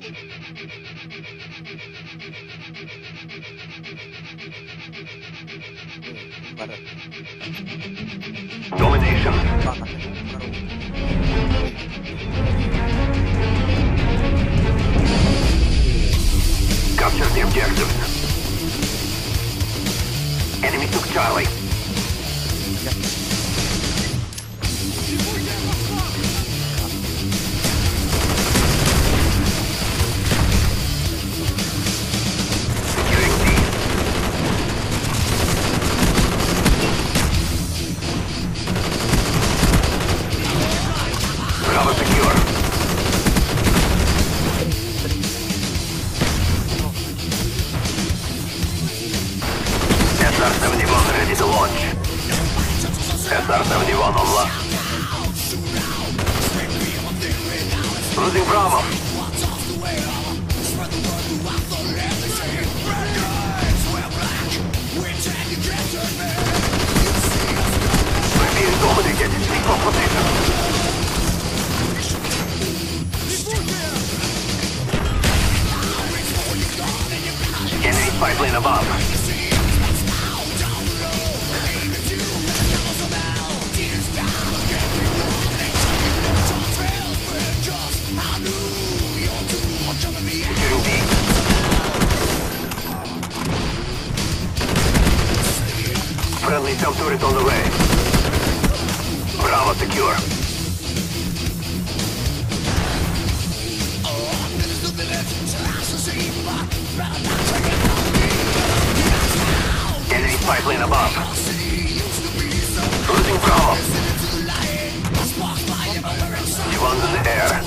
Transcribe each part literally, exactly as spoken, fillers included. Domination. Capture the objective. Enemy took Charlie. S R seventy-one ready to launch. S R seventy-one on left. Losing Bravo. We're being dominated. Take off position. Enemy pipeline above. Friendly self turret on the way. Bravo secure. Enemy pipeline above. Losing Bravo. One's in the air.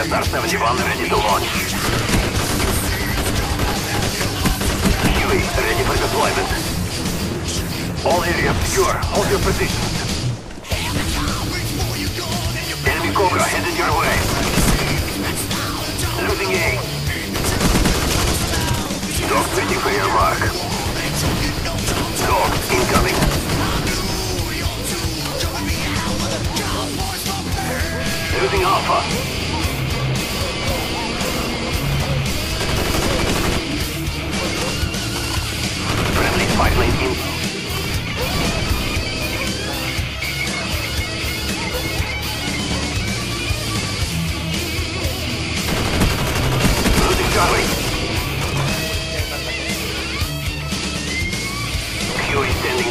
S R seventy-one ready to launch. Huey ready for deployment. All areas secure. Hold your position. Enemy Cobra headed your way. Losing A. Dog ready for your mark. Dog incoming. Losing Alpha. Friendly fighting in.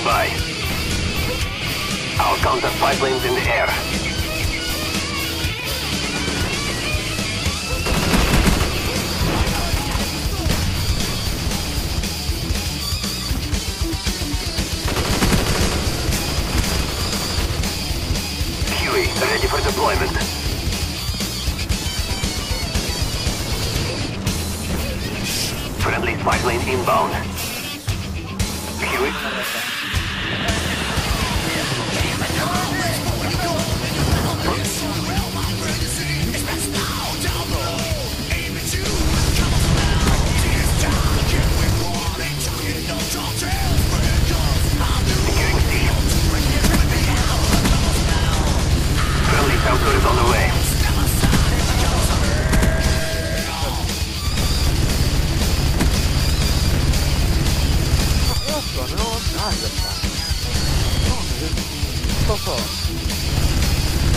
By. I'll counter five lanes in the air. Huey, ready for deployment. Friendly five lane inbound. Huey.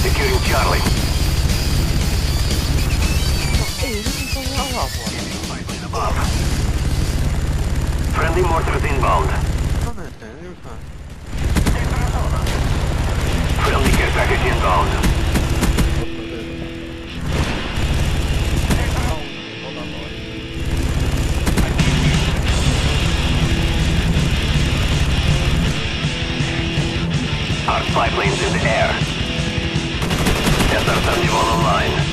Securing Charlie. Friendly mortars inbound. Friendly care package inbound. Our five lanes in the air. S R seventy-one online.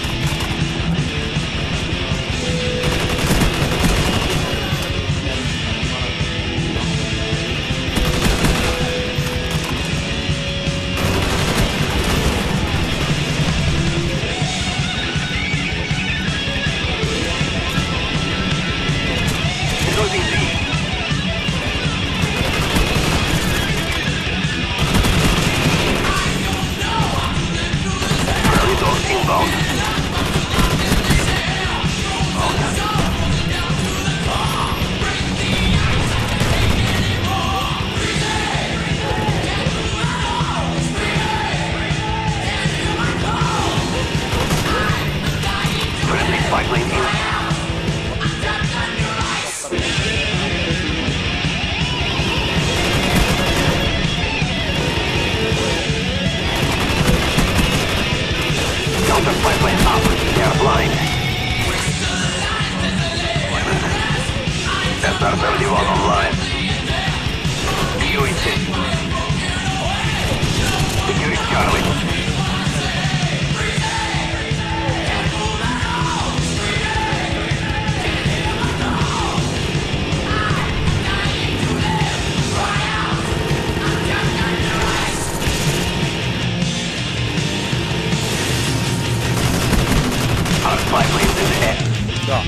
P O E two. Securing Charlie. Stop.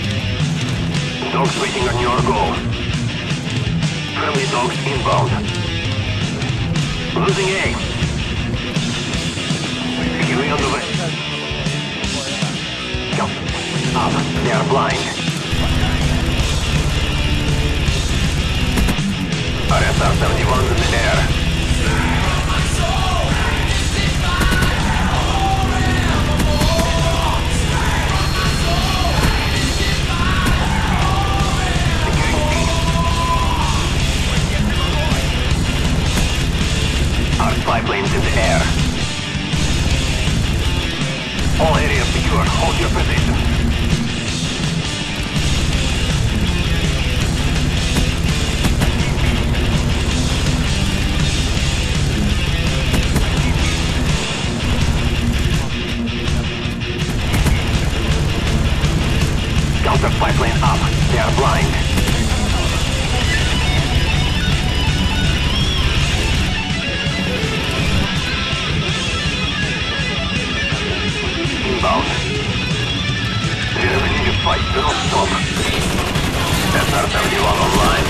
Dogs waiting on your goal. Friendly dogs inbound. Losing A. Securing on the way. Go. Up. They are blind. R S R seventy-one in the air. Biplanes in the air. All areas secure. Hold your position. Counter biplane up. They are blind. Fight do not stop. S R seventy-one online.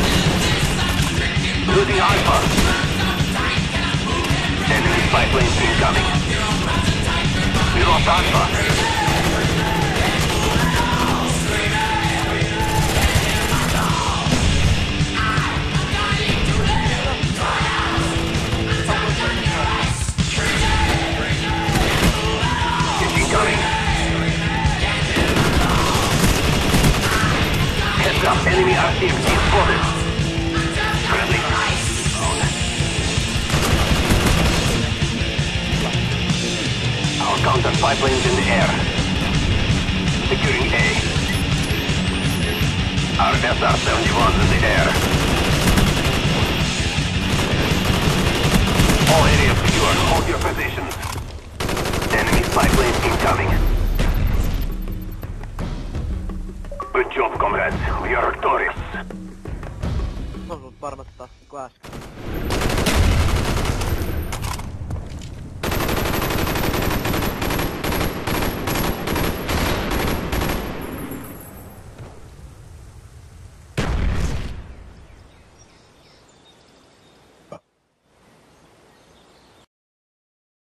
Losing Alpha. Enemy spy planes incoming. We lost Alpha. It's incoming. Enemy R C M T spotted. Friendly. Our counter pipelines in the air. Securing A. Our S R seventy-one's in the air. All areas secure. Hold your position. Enemy pipelines incoming. Good job, comrades. We are victorious.